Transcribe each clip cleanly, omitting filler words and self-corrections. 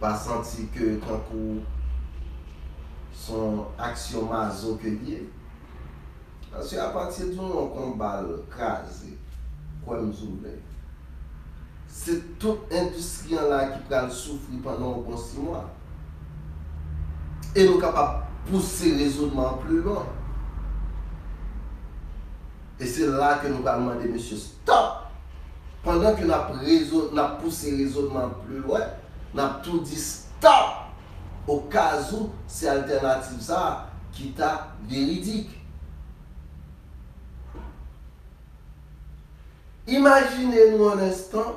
va sentir que tant que son action maso que lié. Parce que à partir du moment qu'on balle crasé, quoi nous ouvre. C'est tout industriel là qui va souffrir pendant un bon 6 mois. Et nous capables de pousser le raisonnement plus loin. Et c'est là que nous allons demander, monsieur, stop! Pendant que nous avons poussé le raisonnement plus loin, nous avons tout dit stop! Au cas où c'est alternative ça qui est véridique. Imaginez-nous un instant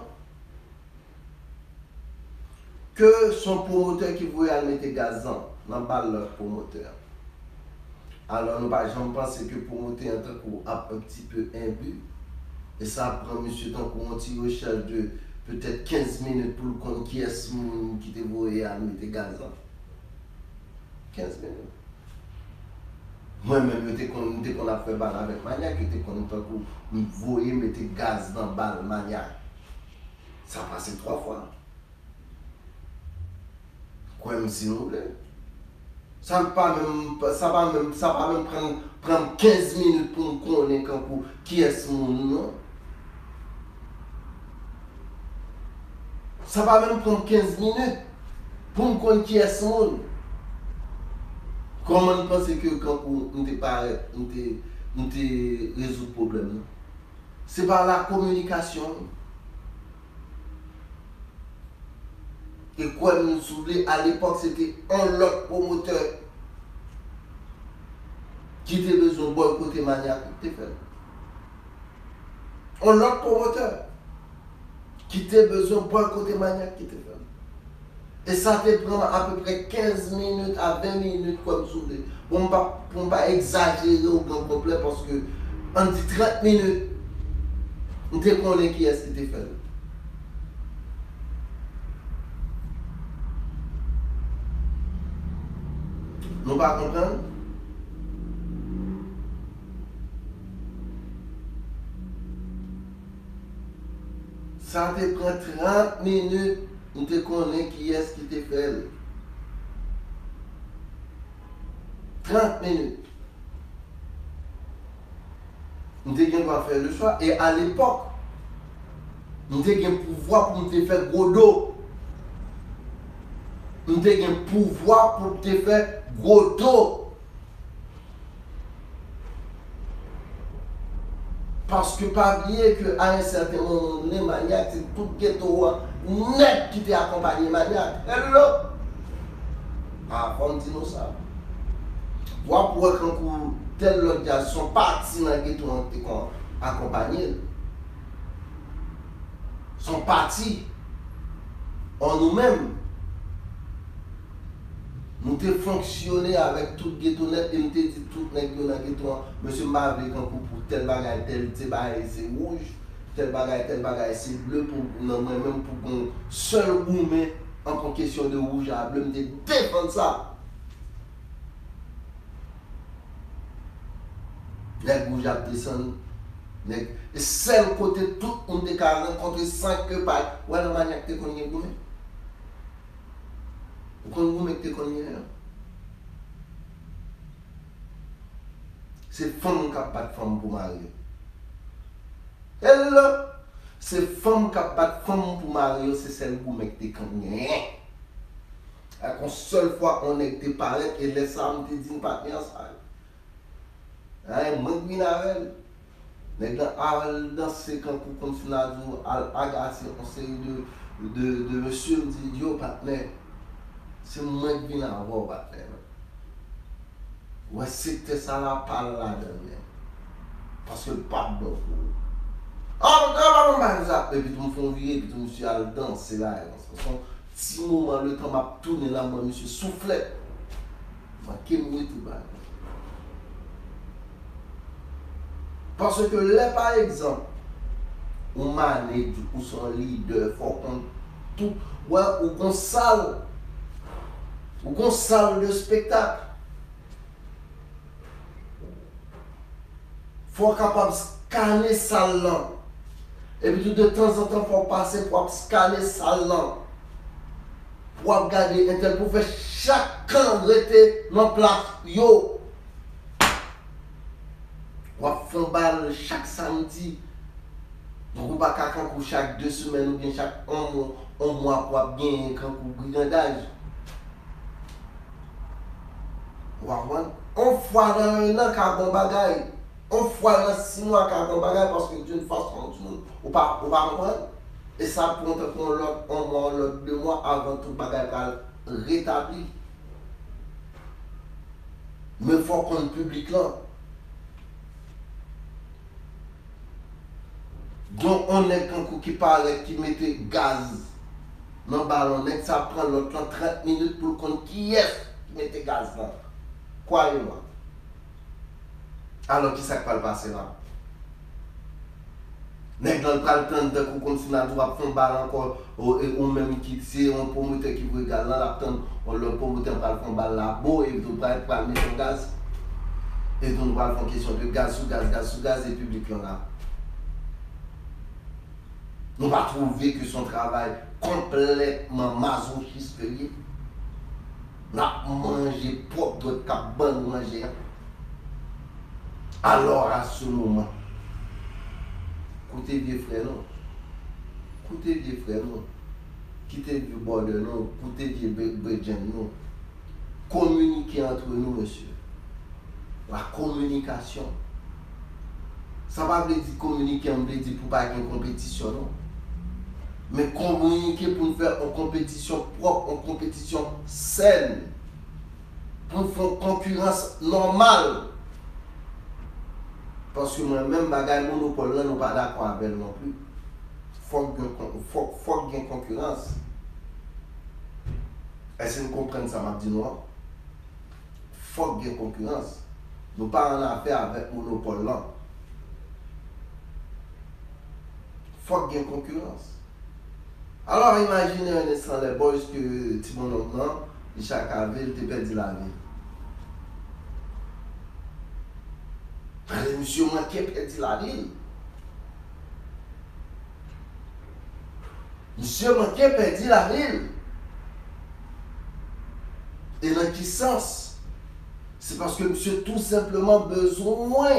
que son promoteur qui voulait mettre gazan dans le promoteur. Alors, nous ne pensons que promoteur en tant qu'on un petit peu imbu. Et ça prend monsieur tant qu'on tire au charge de peut-être 15 minutes pour le compte qui est ce monde qui voulait mettre gazan. 15 minutes. Moi-même, je qu'on a fait balle avec Maniac, je qu'on a voyé mettre gaz dans balle Maniac. Ça a passé 3 fois. Quoi même si nous voulons. Ça ne va même prendre 15 minutes pour nous connaître qui est ce monde, non? Ça va même prendre 15 minutes pour nous connaître qui est ce monde. Comment penser que quand on résout le problème? C'est par la communication. Et quoi nous souvenons, à l'époque, c'était un autre promoteur qui était besoin de boycotter Maniac. Un autre promoteur qui était besoin de boycotter Maniac. Et ça te prend à peu près 15 minutes à 20 minutes comme souder. Pour ne pas exagérer au grand complet parce que on dit 30 minutes, on te connaît qui est-ce qui te fait. Nous ne comprenons pas. Ça te prend 30 minutes. On te connaît qui est-ce qui te fait. 30 minutes. On te gagne pour faire le choix. Et à l'époque, on te gagne pouvoir pour te faire gros dos. On te gagne pouvoir pour te faire gros dos. Parce que pas oublier qu'à un certain moment, les Maniacs, c'est tout ghetto net qui t'a accompagné Maniac. Hello! Ah, on dit nous ça. Voir pour quand tel l'autre gars sont partis dans le ghetto, on accompagné. Sont partis en nous-mêmes. Nous avons fonctionné avec tout le ghetto net et nous avons dit tout le ghetto net. Monsieur Mavri, quand pour tel bagage, tel bagage, c'est rouge, tel bagage, c'est bleu. Pour nous, même pour qu'on seul gourmet en question de rouge à bleu, nous avons défendu ça. Les rouges à descendre. Et seul côté, tout le monde est rencontré 5 pages. Où est le maniaque qui est connu gourmet? C'est femme qui n'a pas de femme pour marier. Elle, c'est femme qui n'a pas de femme pour marier, c'est celle qui m'a été connue. La seule fois on était parlé et les âmes te disent pas bien ça. Elle manque de minarelle. Les gens ont dansé quand ils ont fait la journée, agacé, on s'est dit de monsieur, on dit yo partenaire. C'est moi qui viens avoir bataille. Ouais, c'était ça la parole là dernière. Parce que le pape d'offre. Ah, on va ça. Et puis tout me font virer, puis tout me suis allé danser là. Parce que si moment le temps m'a tourné là, moi monsieur soufflait. Moi qui me tout bas. Parce que là par exemple, on manège ou son leader, faut qu'on tout ouais ou qu'on sale. Ou qu'on salle de spectacle. Il faut être capable de scanner sa langue. Et puis de temps en temps, il faut passer pour scanner sa langue. ou à garder un tel pour faire chacun rester dans place. Yo. Ou à faire balle chaque samedi. Ou pas kankou chaque 2 semaines ou bien chaque 1 mois pour bien kankou brigandage. Ou à on fois dans 1 an qu'a bon bagaille. On fois dans 6 mois qu'a bon bagaille parce que d'une façon ou pas comprendre. Et ça prend l'autre 1 mois, l'autre 2 mois avant tout bagage rétabli. Mais il faut qu'on public là. Donc on est un coup qui paraît qui mettait gaz dans le ballon, ça prend l'autre 30 minutes pour qu'on qui est qui mettait gaz là. Croyez-moi. Alors qui ça va passer là? Nèg dans le temps de coup comme si n'a doit prendre balle encore ou même qui c'est on promoteur qui regarde là l'attendre on le promoteur va prendre balle là beau et tout va pas mettre gaz et donc va faire question de gaz et public là. Nous va trouver que son travail complètement masochiste lié. N'a manger propre d'autres cap ban manger. Alors à ce moment écoutez bien frère non, écoutez bien frère non, quittez bien border non, écoutez bien brethren non, communiquez entre nous monsieur, la communication, ça va veut dire communiquer, on veut dire pour pas qu'il y ait une compétition non, mais communiquer pour faire une compétition propre, une compétition saine, pour faire une concurrence normale. Parce que moi-même, bagaille monopole, là, nous pas d'accord avec non plus. Faut qu'il y ait concurrence. Est-ce que vous comprenez ça, m'a dit non? Faut qu'il y ait concurrence. Nous pas en affaire avec monopole là. Faut qu'il y ait concurrence. Alors imaginez un instant les boys que Timon Longman, chaque ville, te perdit la vie. Monsieur Manquet perdit la ville. Monsieur Manquet perdit la ville. Et dans quel sens? C'est parce que monsieur tout simplement besoin.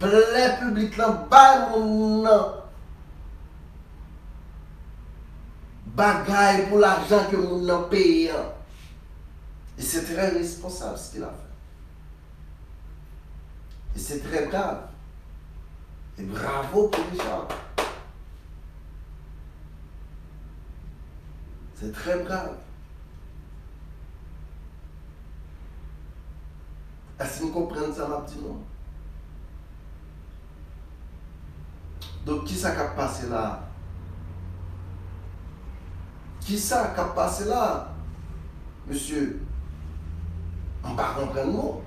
Plein public là, bagaille pour l'argent que nous avons payé. Et c'est très responsable ce qu'il a fait. Et c'est très grave. Et bravo pour Richard. C'est très grave. Est-ce que vous comprenez ça, ma petite non? Donc, qui ça qui a passé là? Qui ça qui a passé là? Monsieur, on ne comprend pas.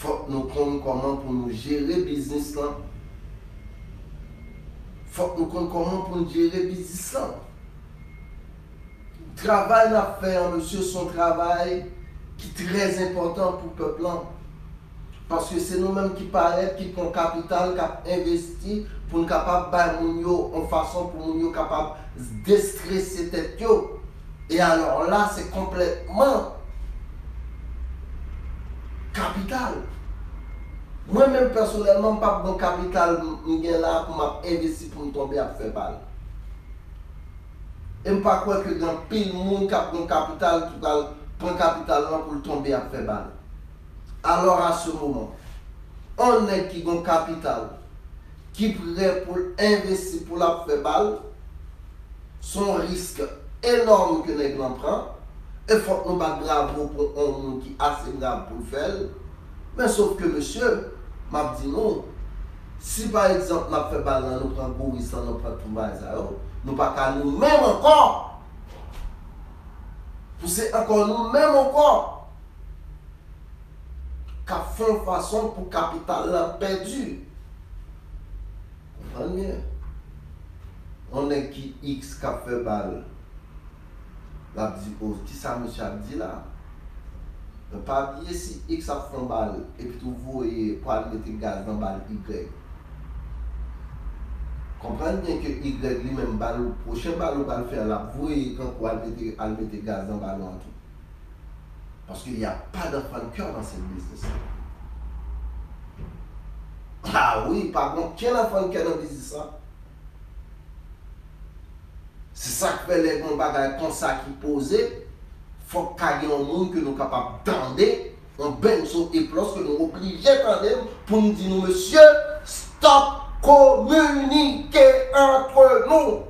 Il faut que nous connaissions comment pour nous gérer le business là. Il faut que nous connaissions comment pour nous gérer le business là. Le travail à faire, monsieur, son travail qui est très important pour le peuple. Parce que c'est nous-mêmes qui parlons, qui prenons capital, qui investit pour nous capables de faire en façon pour nous capables de déstresser tête. Et alors là, c'est complètement capital. Moi-même personnellement, pas bon capital là pour m'investir pour me tomber à faire balle. Et je ne crois pas que dans pile monde qui a bon capital, qui prend capital pour tomber à faire balle. Alors à ce moment, on est qui bon capital, qui prêt pour investir pour la faire balle, son risque énorme que les gens prennent. Et il faut que nous battions bravo pour un monde qui est assez grave pour le faire. Mais sauf que monsieur, m'a dit non. Si par exemple, nous faisons balan, nous prenons Boris, nous prenons tout le nous ne pas qu'à nous-mêmes encore. Pousser encore nous-mêmes encore. Qu'à faire façon pour capital perdu. Vous comprenez bien? On est qui X qui a fait balle. La dit, oh, qui ça monsieur a dit là? Ne pas oublier si X a fait un balle et puis vous voyez pour mettre gaz dans le balle Y. Comprenez bien que Y lui-même, le prochain ballon va le faire là, vous voyez quand on va mettre gaz dans le ballon en tout. Parce qu'il n'y a pas d'enfant de cœur dans cette business. Ah oui, par contre, quel enfant de cœur dans le business là? C'est ça que fait les bons bagages comme ça qui posent. Il faut qu'il y ait un monde que nous sommes capables d'entendre, un benzo et plus que nous sommes obligés d'entendre pour nous dire, monsieur, stop! Communiquer entre nous.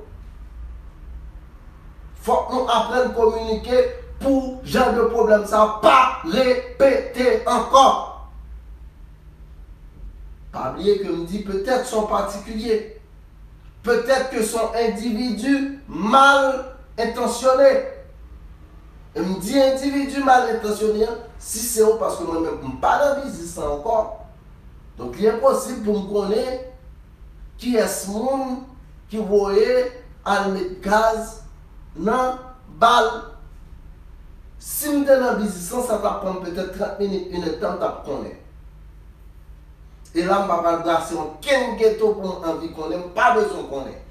Faut que nous apprenions à communiquer pour que genre de problème ça pas répéter encore. Pas oublier que me dit peut-être son particulier, peut-être que son individu mal intentionné. Et me dit individu mal intentionné si c'est parce que moi-même je ne pas dans business encore. Donc il est possible pour me connaître qui est ce monde qui voyait à mettre gaz dans balle. Si nous sommes dans le business, ça va prendre peut-être 30 minutes, une heure de connaître. Et là, je ne vais pas brasser aucun ghetto pour envie qu'on ait, pas besoin qu'on ait.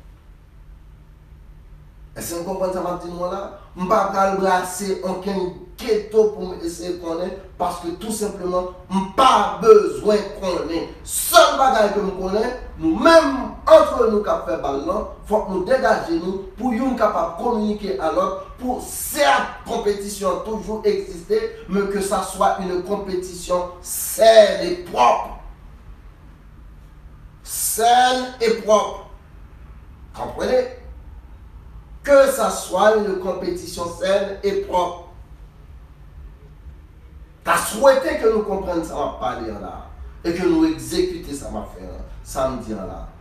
Est-ce que vous comprenez ça, Martin Mola? Je ne vais pas brasser aucun ghetto pour essayer qu'on ait, parce que tout simplement, je n'ai pas besoin qu'on ait. Seul bagage que je connais, nous-mêmes, entre nous qui avons fait ballon, il faut que nous dégagions pour nous capables de communiquer à l'autre, pour cette compétition toujours exister, mais que ça soit une compétition saine et propre. Saine et propre. Comprenez? Que ça soit une compétition saine et propre. T'as souhaité que nous comprenions ça, ma parler là. Et que nous exécutions ça, ma faire. Ça me dit là.